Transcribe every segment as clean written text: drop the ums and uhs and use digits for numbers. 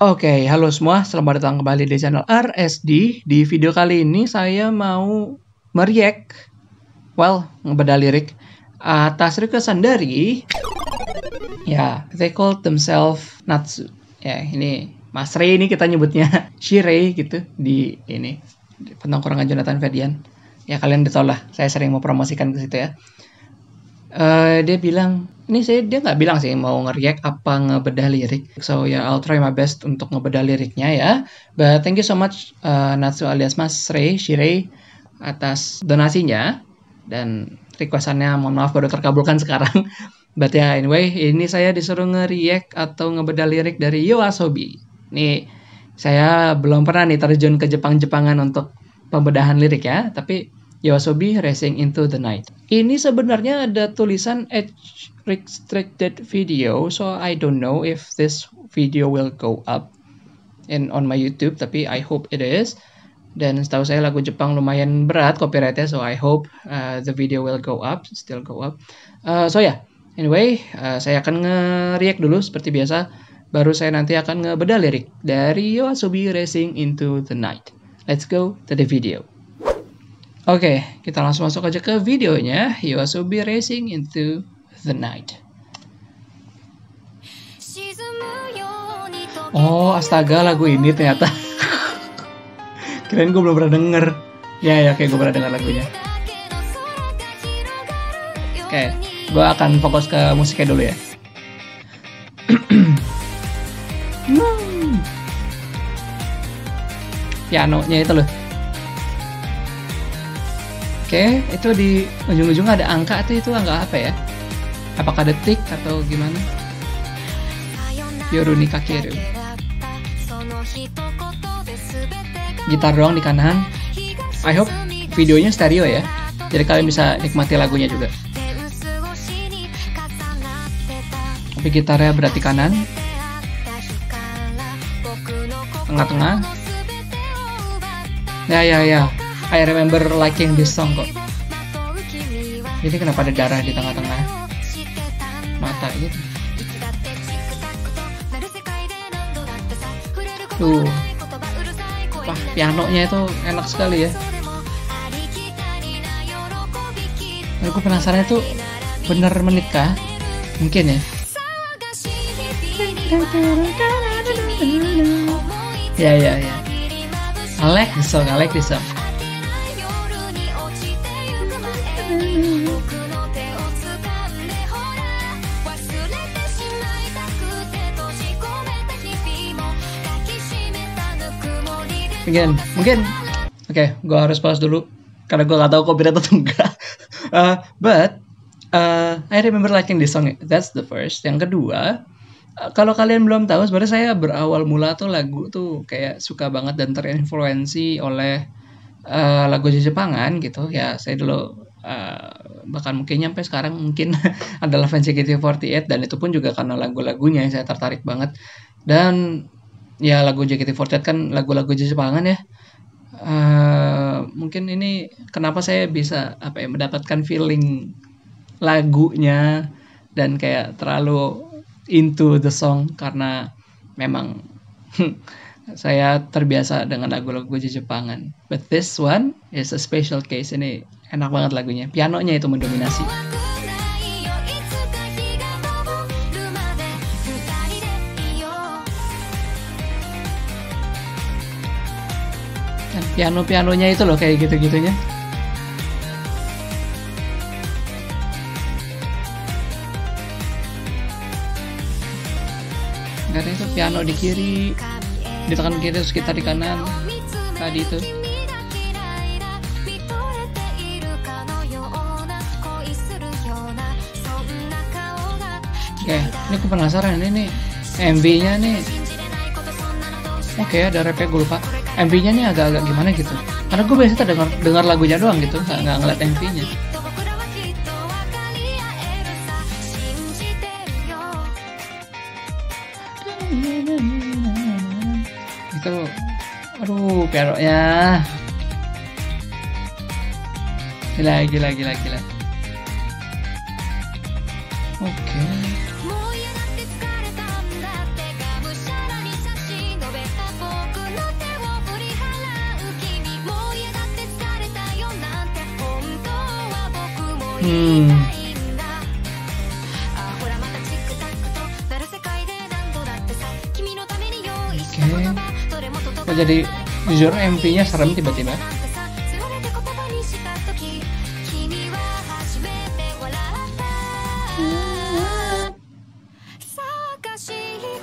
Oke, halo semua, selamat datang kembali di channel RSD. Di video kali ini saya mau mereact, ngebedah lirik atas requestan dari they call themselves Natsu. Ya, ini Mas Rey ini kita nyebutnya Shirei gitu di ini di penongkrongan Jonathan Ferdian. Ya kalian udah tau lah, saya sering mau promosikan ke situ ya. Dia bilang dia nggak bilang sih mau nge-react apa ngebedah lirik. So I'll try my best untuk ngebedah liriknya ya. But thank you so much Natsu alias Mas Rey, Shirei atas donasinya. Dan requestannya mohon maaf baru terkabulkan sekarang. But ya anyway, ini saya disuruh nge-react atau ngebedah lirik dari Yoasobi. Nih, saya belum pernah nih terjun ke Jepang-Jepangan untuk pembedahan lirik ya. Tapi Yoasobi Racing Into The Night. Ini sebenarnya ada tulisan Age Restricted Video, so I don't know if this video will go up on my YouTube, tapi I hope it is. Dan setahu saya lagu Jepang lumayan berat copyrightnya, so I hope the video will go up, still go up. Anyway, saya akan nge-react dulu seperti biasa, baru saya nanti akan ngebedah lirik dari Yoasobi Racing Into The Night. Let's go to the video. Oke, kita langsung masuk aja ke videonya. Yoasobi Racing Into The Night. Oh, astaga, lagu ini ternyata. Kirain gue belum pernah denger. Ya, kayak gue pernah denger lagunya. Oke, gue akan fokus ke musiknya dulu ya. Pianonya itu loh. Oke, itu di ujung-ujung ada angka tuh, itu angka apa ya? Apakah detik atau gimana? Yoru Ni Kakeru. Gitar doang di kanan. I hope videonya stereo ya. Jadi kalian bisa nikmati lagunya juga. Tapi gitarnya berarti kanan. Tengah-tengah. Ya. I remember liking this song kok. Jadi kenapa ada darah di tengah-tengah mata gitu? Tuh, wah pianonya itu enak sekali ya. Aku penasaran itu bener menit kah? Mungkin ya. Ya. I like this song. Mungkin. Oke, gue harus pause dulu karena gue gak tau copyright atau enggak. But I remember liking this song. That's the first. Yang kedua, kalau kalian belum tahu, sebenarnya saya berawal mula tuh lagu tuh kayak suka banget dan terinfluensi oleh lagu Jepangan gitu. Ya, saya dulu bahkan mungkin sampai sekarang mungkin adalah Fancy CG48, dan itu pun juga karena lagu-lagunya yang saya tertarik banget. Dan ya lagu JKT48 kan lagu-lagu Jepangan ya. Mungkin ini kenapa saya bisa mendapatkan feeling lagunya dan kayak terlalu into the song, karena memang saya terbiasa dengan lagu-lagu Jepangan. But this one is a special case. Ini enak banget lagunya. Pianonya itu mendominasi. Piano-pianonya itu loh kayak gitu-gitunya. Karena itu piano di kiri, di tangan kiri, terus kita di kanan. Tadi itu. Oke, ini aku penasaran ini MV-nya nih. Oke, ada rap-nya gue lupa. MV-nya nih agak-agak gimana gitu. Karena gue biasanya dengar lagunya doang gitu, nggak ngeliat MV-nya. Itu, aduh, pianonya. Gila. Oke. Oke. Jadi jujur MV-nya serem tiba-tiba.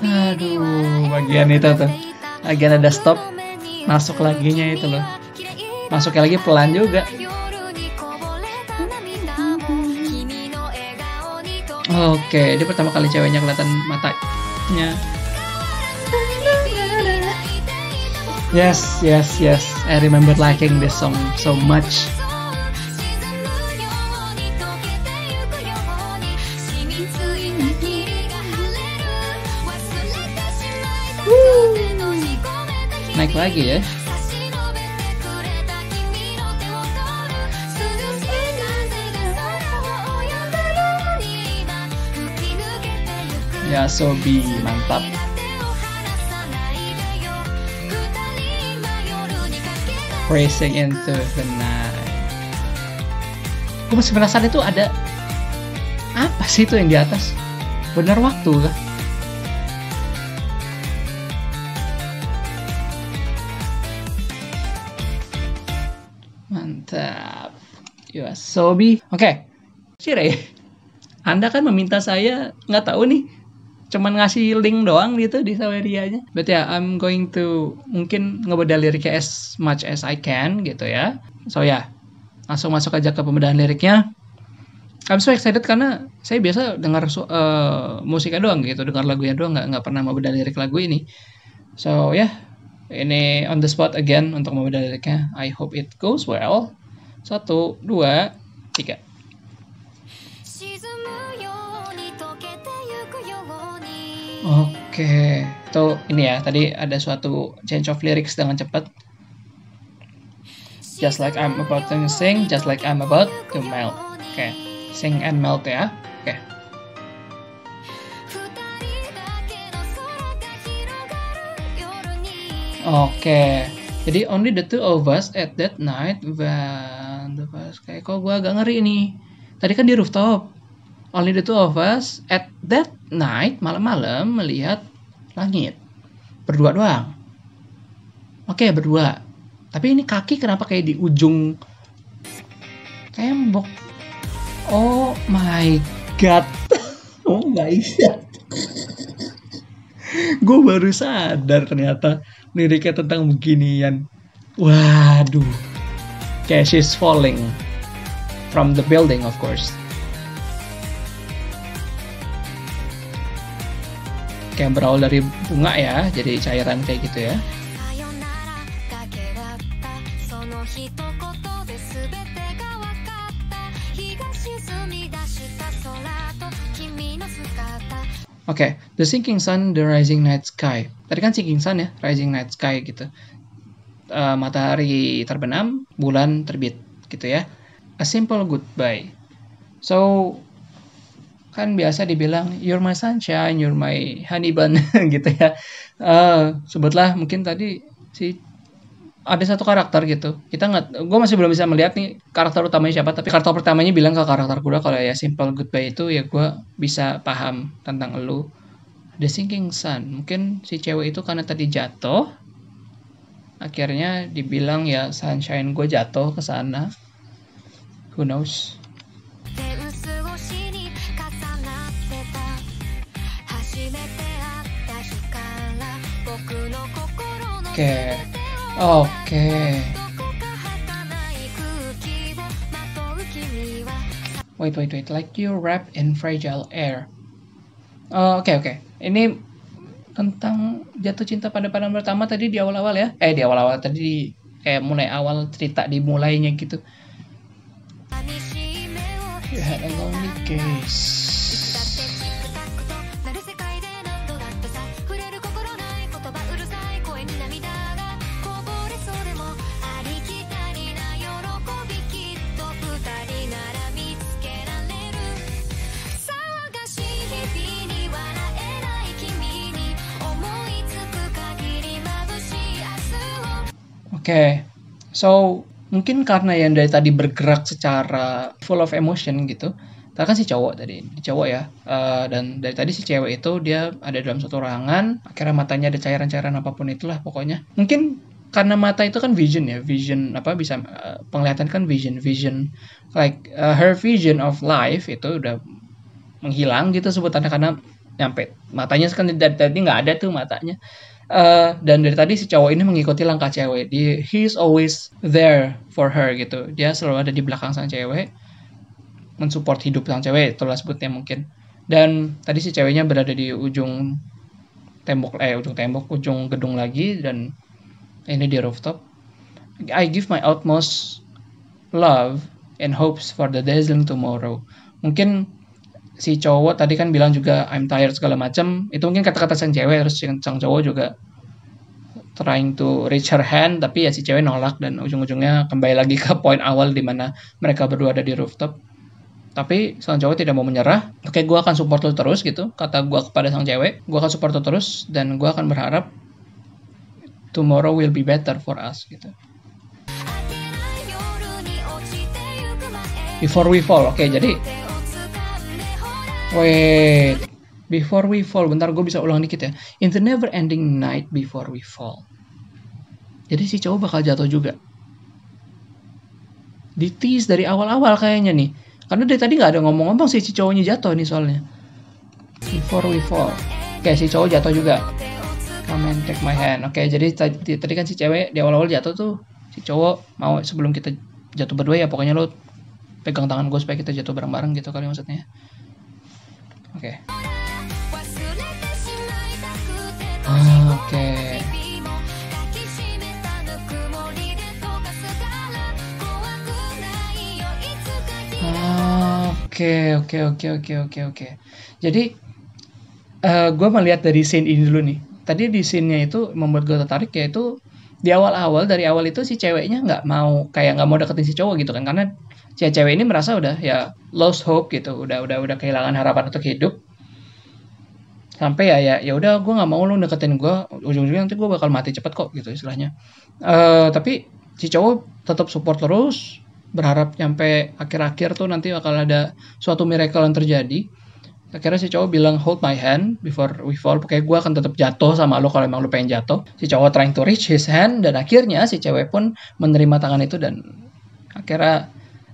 Aduh, bagian itu tuh, bagian ada stop, masuk laginya itu loh, masuknya lagi pelan juga. Oke, dia pertama kali ceweknya kelihatan matanya. Yes, yes, yes, I remember liking this song so much. Naik lagi ya. Yoasobi mantap. Racing Into The Night. Gue masih penasaran itu ada apa sih itu yang di atas? Benar waktu kah? Mantap, Yoasobi. Oke, Cire, Anda kan meminta saya, nggak tahu nih, cuman ngasih link doang gitu di Sawerianya. But yeah, I'm going to mungkin ngebedah liriknya as much as I can gitu ya. So yeah, langsung masuk aja ke pembedahan liriknya. I'm so excited karena saya biasa dengar musiknya doang gitu, dengar lagunya doang, nggak pernah ngebedah lirik lagu ini. So yeah, ini on the spot again untuk membedah liriknya. I hope it goes well. 1, 2, 3. Oke, itu ini ya. Tadi ada suatu change of lyrics dengan cepat. Just like I'm about to sing, just like I'm about to melt. Oke, sing and melt ya. Oke. Oke, jadi only the two of us at that night when the first... Kayak kok gue agak ngeri nih. Tadi kan di rooftop. Only the two of us at that night, malam-malam melihat langit. Berdua doang. Oke, berdua. Tapi ini kaki kenapa kayak di ujung tembok? Oh my god. Oh my god. Gue baru sadar ternyata liriknya tentang beginian. Waduh. Okay, she's falling from the building, of course. Kayak berawal dari bunga ya, jadi cairan kayak gitu ya. Oke, the sinking sun, the rising night sky. Tadi kan sinking sun ya, rising night sky gitu. Matahari terbenam, bulan terbit gitu ya. A simple goodbye. So, kan biasa dibilang, you're my sunshine, you're my honey bun gitu ya. Sebutlah mungkin tadi si ada satu karakter gitu. Gue masih belum bisa melihat nih karakter utamanya siapa, tapi karakter pertamanya bilang ke karakter gue kalau ya simple goodbye itu ya gue bisa paham tentang elu. The sinking sun, mungkin si cewek itu karena tadi jatuh, akhirnya dibilang ya sunshine gue jatuh ke sana. Who knows? Oke. Oke. Wait. Like you wrapped in fragile air. Oke. Ini tentang jatuh cinta pada pandangan pertama tadi di awal-awal ya. Di awal-awal tadi kayak mulai awal cerita dimulainya gitu. You had a lonely gaze. Oke, so mungkin karena yang dari tadi bergerak secara full of emotion gitu. Karena kan si cowok tadi, cowok ya, dan dari tadi si cewek itu dia ada dalam satu ruangan, akhirnya matanya ada cairan-cairan apapun itulah pokoknya. Mungkin karena mata itu kan vision ya, vision apa bisa penglihatan kan vision like her vision of life itu udah menghilang gitu sebutannya karena nyampe matanya kan dari tadi nggak ada tuh matanya. Dan dari tadi si cowok ini mengikuti langkah cewek. He is always there for her gitu. Dia selalu ada di belakang sang cewek, mensupport hidup sang cewek, itulah sebutnya mungkin. Dan tadi si ceweknya berada di ujung gedung lagi, dan ini di rooftop. I give my utmost love and hopes for the dazzling tomorrow. Mungkin si cowok tadi kan bilang juga I'm tired segala macam. Itu mungkin kata-kata sang cewek, terus sang cowok juga trying to reach her hand, tapi ya si cewek nolak dan ujung-ujungnya kembali lagi ke poin awal di mana mereka berdua ada di rooftop. Tapi sang cowok tidak mau menyerah. Oke, gue akan support lo terus gitu. Kata gue kepada sang cewek, gue akan support lo terus dan gue akan berharap tomorrow will be better for us gitu. Before we fall. Oke, jadi wait, before we fall, bentar gue bisa ulang dikit ya. In the never ending night before we fall. Jadi si cowok bakal jatuh juga. Ditis dari awal-awal kayaknya nih. Karena dari tadi nggak ada ngomong-ngomong si cowoknya jatuh nih soalnya. Before we fall. Oke, si cowok jatuh juga. Come and take my hand. Oke, jadi tadi kan si cewek di awal-awal jatuh tuh. Si cowok mau sebelum kita jatuh berdua ya pokoknya lo pegang tangan gue supaya kita jatuh bareng-bareng gitu kali maksudnya. Oke. Oke. Oke. Jadi gue melihat dari scene ini dulu nih. Tadi di scene-nya itu membuat gue tertarik yaitu di awal-awal, dari awal itu si ceweknya nggak mau deketin si cowok gitu kan, karena cewek ini merasa udah ya lost hope gitu, udah kehilangan harapan untuk hidup. Sampai ya udah gue nggak mau lu deketin gue, ujung-ujungnya nanti gue bakal mati cepet kok gitu istilahnya. Tapi si cowok tetap support terus, berharap nyampe akhir-akhir tuh nanti bakal ada suatu miracle yang terjadi. Akhirnya si cowok bilang hold my hand before we fall, pokoknya gue akan tetap jatuh sama lo kalau emang lo pengen jatuh. Si cowok trying to reach his hand, dan akhirnya si cewek pun menerima tangan itu dan akhirnya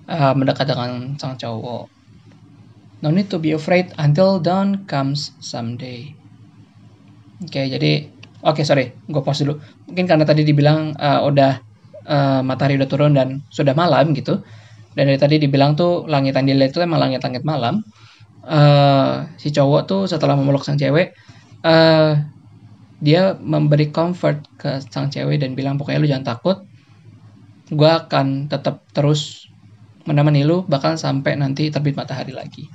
mendekat dengan sang cowok. No need to be afraid until dawn comes someday. Gue pause dulu. Mungkin karena tadi dibilang matahari udah turun dan sudah malam gitu. Dan dari tadi dibilang tuh langitan dilihat itu emang langit-langit malam. Si cowok tuh setelah memeluk sang cewek, dia memberi comfort ke sang cewek dan bilang pokoknya lu jangan takut. Gue akan tetap terus menemani lu bakal sampai nanti terbit matahari lagi.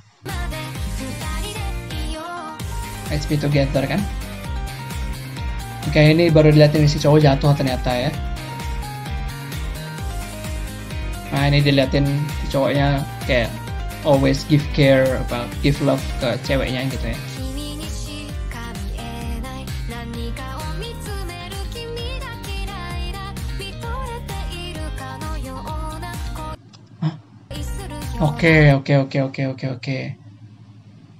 Let's be together kan? Kayak ini baru dilihatin si cowok jatuh ternyata ya. Nah ini dilihatin si cowoknya kayak always give care, give love ke ceweknya gitu ya. Oke.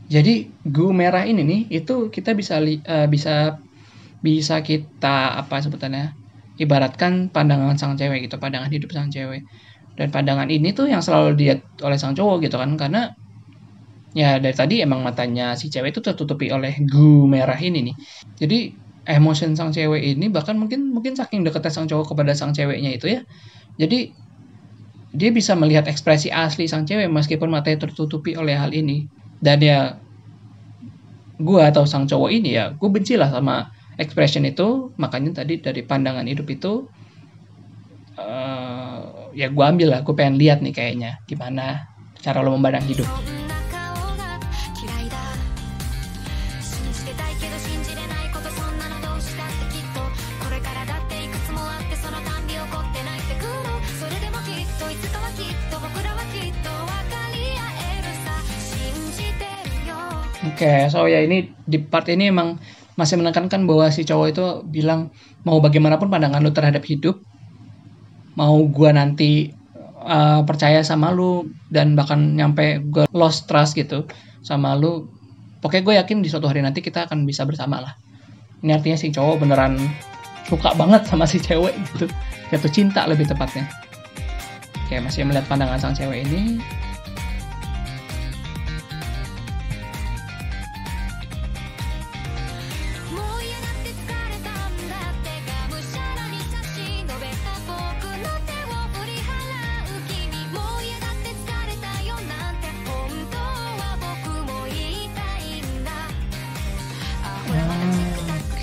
Jadi gu merah ini nih itu kita bisa kita apa sebutannya? Ibaratkan pandangan sang cewek gitu, pandangan hidup sang cewek. Dan pandangan ini tuh yang selalu dilihat oleh sang cowok gitu kan, karena ya dari tadi emang matanya si cewek itu tertutupi oleh gu merah ini nih. Jadi emotion sang cewek ini bahkan mungkin saking dekatnya sang cowok kepada sang ceweknya itu ya. Jadi dia bisa melihat ekspresi asli sang cewek meskipun matanya tertutupi oleh hal ini. Dan ya, gue atau sang cowok ini ya, gue benci lah sama expression itu. Makanya tadi dari pandangan hidup itu, ya gue ambil lah, gue pengen lihat nih kayaknya gimana cara lo memandang hidup. Oke, so ya ini di part ini emang masih menekankan bahwa si cowok itu bilang mau bagaimanapun pandangan lu terhadap hidup mau gue nanti percaya sama lu dan bahkan nyampe gue lost trust gitu sama lu, pokoknya gue yakin di suatu hari nanti kita akan bisa bersama lah. Ini artinya si cowok beneran suka banget sama si cewek gitu, jatuh cinta lebih tepatnya. Oke, masih melihat pandangan sang cewek ini.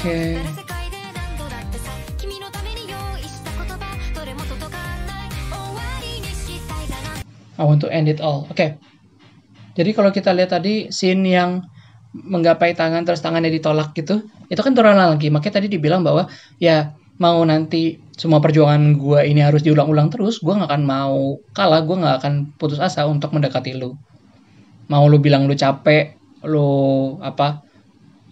Oke. I want to end it all. Oke. Jadi kalau kita lihat tadi scene yang menggapai tangan terus tangannya ditolak gitu, itu kan turun lagi. Makanya tadi dibilang bahwa ya mau nanti semua perjuangan gue ini harus diulang-ulang terus, gue nggak akan mau kalah, gue nggak akan putus asa untuk mendekati lu. Mau lu bilang lu capek, lu apa?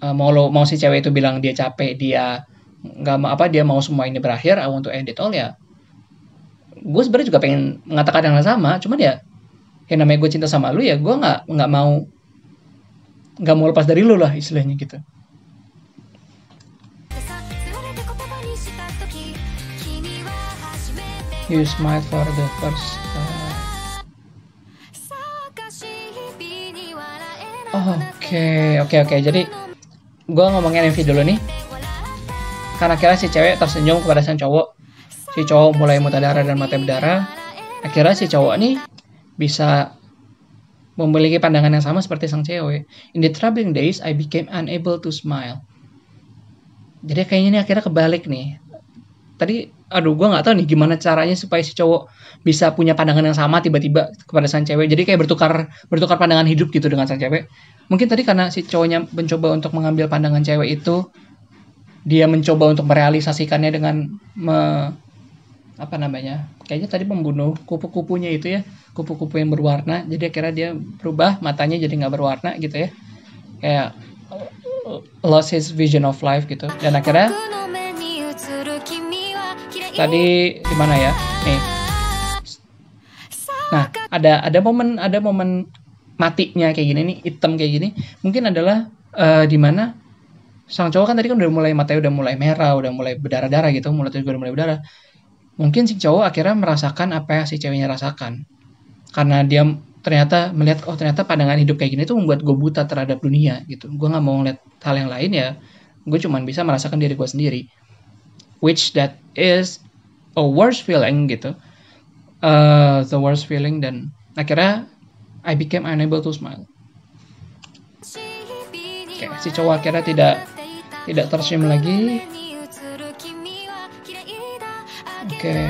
Mau si cewek itu bilang dia capek, dia nggak mau apa, dia mau semua ini berakhir, I want to end it all, ya gue sebenarnya juga pengen mengatakan yang sama, cuman ya yang namanya gue cinta sama lu ya gue nggak mau lepas dari lu lah istilahnya gitu. You smile for the first Oke, jadi gue ngomongin MV dulu nih. Karena akhirnya si cewek tersenyum kepada sang cowok, si cowok mulai muntah darah dan mata berdarah. Akhirnya si cowok nih bisa memiliki pandangan yang sama seperti sang cewek. In the troubling days, I became unable to smile. Jadi kayaknya ini akhirnya kebalik nih. Tadi, aduh gue gak tahu nih gimana caranya supaya si cowok bisa punya pandangan yang sama tiba-tiba kepada sang cewek. Jadi kayak bertukar pandangan hidup gitu dengan sang cewek. Mungkin tadi karena si cowoknya mencoba untuk mengambil pandangan cewek itu, dia mencoba untuk merealisasikannya dengan kayaknya tadi membunuh kupu-kupunya itu ya, kupu-kupu yang berwarna. Jadi akhirnya dia berubah, matanya jadi gak berwarna gitu ya, kayak lost his vision of life gitu. Dan akhirnya tadi di mana ya? Nih. Nah, ada momen matinya kayak gini nih, hitam kayak gini. Mungkin adalah di mana sang cowok kan tadi kan udah mulai matanya udah mulai merah, udah mulai berdarah-darah gitu, mulutnya juga udah mulai berdarah. Mungkin si cowok akhirnya merasakan apa yang si ceweknya rasakan. Karena dia ternyata melihat, oh ternyata pandangan hidup kayak gini tuh membuat gue buta terhadap dunia gitu. Gue nggak mau ngeliat hal yang lain ya. Gue cuman bisa merasakan diri gue sendiri. Which that is a worst feeling gitu, the worst feeling. Dan akhirnya I became unable to smile. Okay, si cowok akhirnya tidak tersenyum lagi. Okay.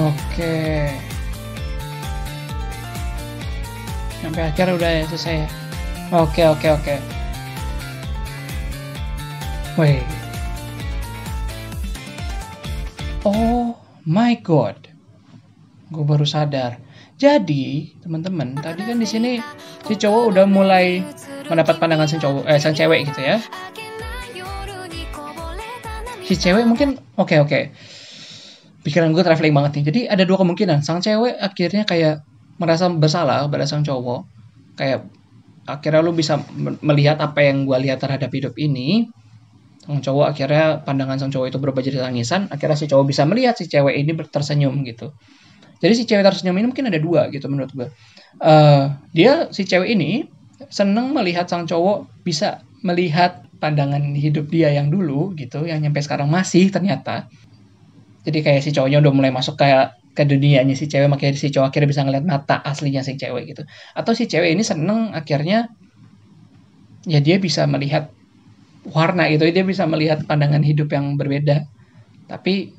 Oke. Sampai akhir udah selesai ya. Oke. Wait. Oh my god. Gue baru sadar. Jadi, teman-teman, tadi kan di sini si cowok udah mulai mendapat pandangan sang cewek gitu ya. Si cewek mungkin oke. Pikiran gue traveling banget nih. Jadi ada dua kemungkinan. Sang cewek akhirnya kayak merasa bersalah pada sang cowok. Kayak akhirnya lu bisa melihat apa yang gue lihat terhadap hidup ini. Sang cowok akhirnya pandangan sang cowok itu berubah jadi tangisan. Akhirnya si cowok bisa melihat si cewek ini tersenyum gitu. Jadi si cewek tersenyum ini mungkin ada dua gitu menurut gue. Si cewek ini seneng melihat sang cowok bisa melihat pandangan hidup dia yang dulu gitu. Yang nyampe sekarang masih ternyata. Jadi kayak si cowoknya udah mulai masuk kayak ke dunianya si cewek, makanya si cowok akhirnya bisa ngeliat mata aslinya si cewek gitu. Atau si cewek ini seneng akhirnya ya dia bisa melihat warna itu, dia bisa melihat pandangan hidup yang berbeda. Tapi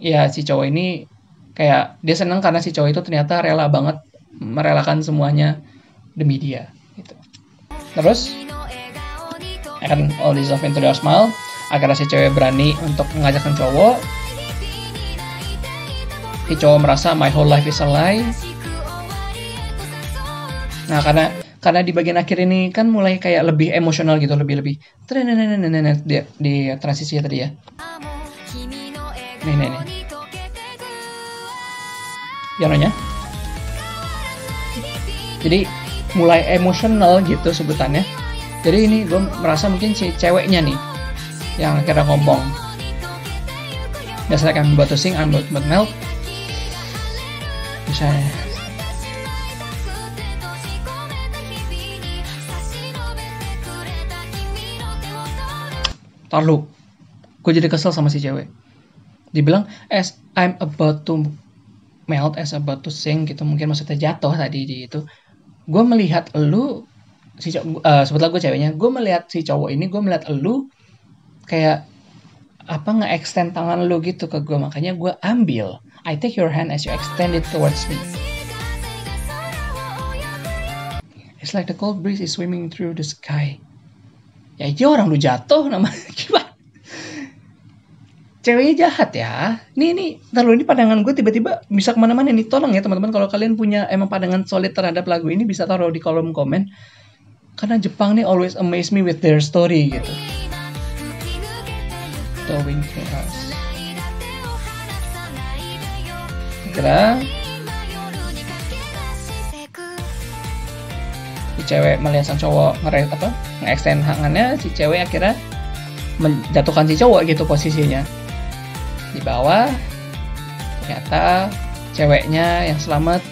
ya si cowok ini kayak dia seneng karena si cowok itu ternyata rela banget merelakan semuanya demi dia gitu. Terus akan all this love into the smile, agar si cewek berani untuk mengajakkan cowok. Si cowok merasa my whole life is a lie. Nah karena di bagian akhir ini kan mulai kayak lebih emosional gitu, lebih di transisi tadi ya. Nih. Pianonya. Jadi mulai emosional gitu sebutannya. Jadi ini gue merasa mungkin si ceweknya nih yang akhirnya ngomong. Biasanya kan buat to sing, I'm about to melt. Misalnya. Tarlu. Gue jadi kesel sama si cewek. Dibilang, as I'm about to melt, as about to sing gitu. Mungkin maksudnya jatuh tadi di itu. Gue melihat elu, si sebutlah gue ceweknya. Gue melihat si cowok ini, gue melihat elu kayak apa nge-extend tangan lu gitu ke gue, makanya gue ambil. I take your hand as you extend it towards me. It's like the cold breeze is swimming through the sky. Ya aja orang lu jatuh namanya gimana? Ceweknya jahat ya. Ini pandangan gue tiba-tiba bisa kemana-mana nih. Tolong ya teman-teman, kalau kalian punya emang pandangan solid terhadap lagu ini bisa taruh di kolom komen. Karena Jepang nih always amaze me with their story gitu. Towing to us. Kira si cewek melihat sang cowok nge-extend tangannya, si cewek akhirnya menjatuhkan si cowok gitu posisinya di bawah. Ternyata ceweknya yang selamat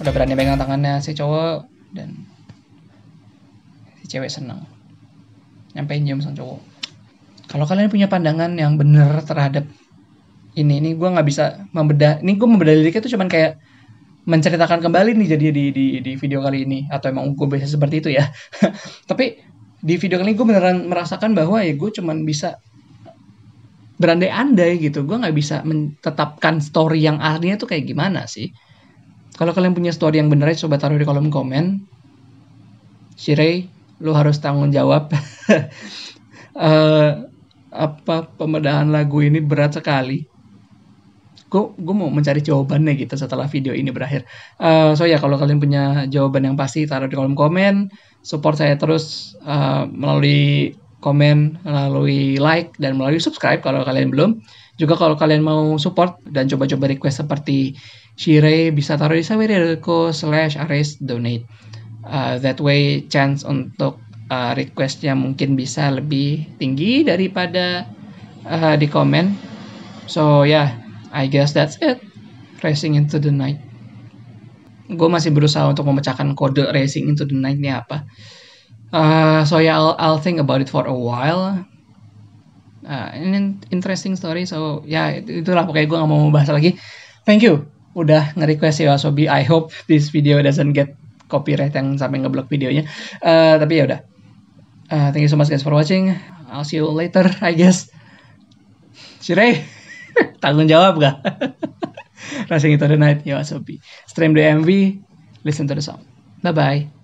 udah berani pegang tangannya si cowok dan si cewek senang nyampein jam sang cowok. Kalau kalian punya pandangan yang bener terhadap ini gue nggak bisa membedah. Ini gue membedah liriknya tuh cuman kayak menceritakan kembali nih jadi di video kali ini, atau emang gue biasa seperti itu ya. Tapi di video kali ini gue beneran merasakan bahwa ya gue cuman bisa berandai-andai gitu. Gue nggak bisa menetapkan story yang aslinya tuh kayak gimana sih. Kalau kalian punya story yang bener, coba taruh di kolom komen. Shirei, lu harus tanggung jawab. Apa pembedahan lagu ini berat sekali. Gue mau mencari jawabannya gitu setelah video ini berakhir. So ya, kalau kalian punya jawaban yang pasti taruh di kolom komen. Support saya terus melalui komen, melalui like, dan melalui subscribe kalau kalian belum. Juga kalau kalian mau support dan coba-coba request seperti Shirei, bisa taruh di sawerirko.com/aresdonate. That way chance untuk requestnya mungkin bisa lebih tinggi daripada di komen. So yeah, I guess that's it. Racing into the night. Gue masih berusaha untuk memecahkan kode racing into the night ini apa. So yeah, I'll think about it for a while. An interesting story. So yeah, itulah pokoknya gue gak mau bahas lagi. Thank you udah nge-request Yoasobi. I hope this video doesn't get copyright yang sampai ngeblok videonya. Tapi ya udah. Thank you so much guys for watching. I'll see you later, I guess. Shirei. Tanggung jawab gak? Racing into the night, Yoasobi. Stream the MV, listen to the song. Bye-bye.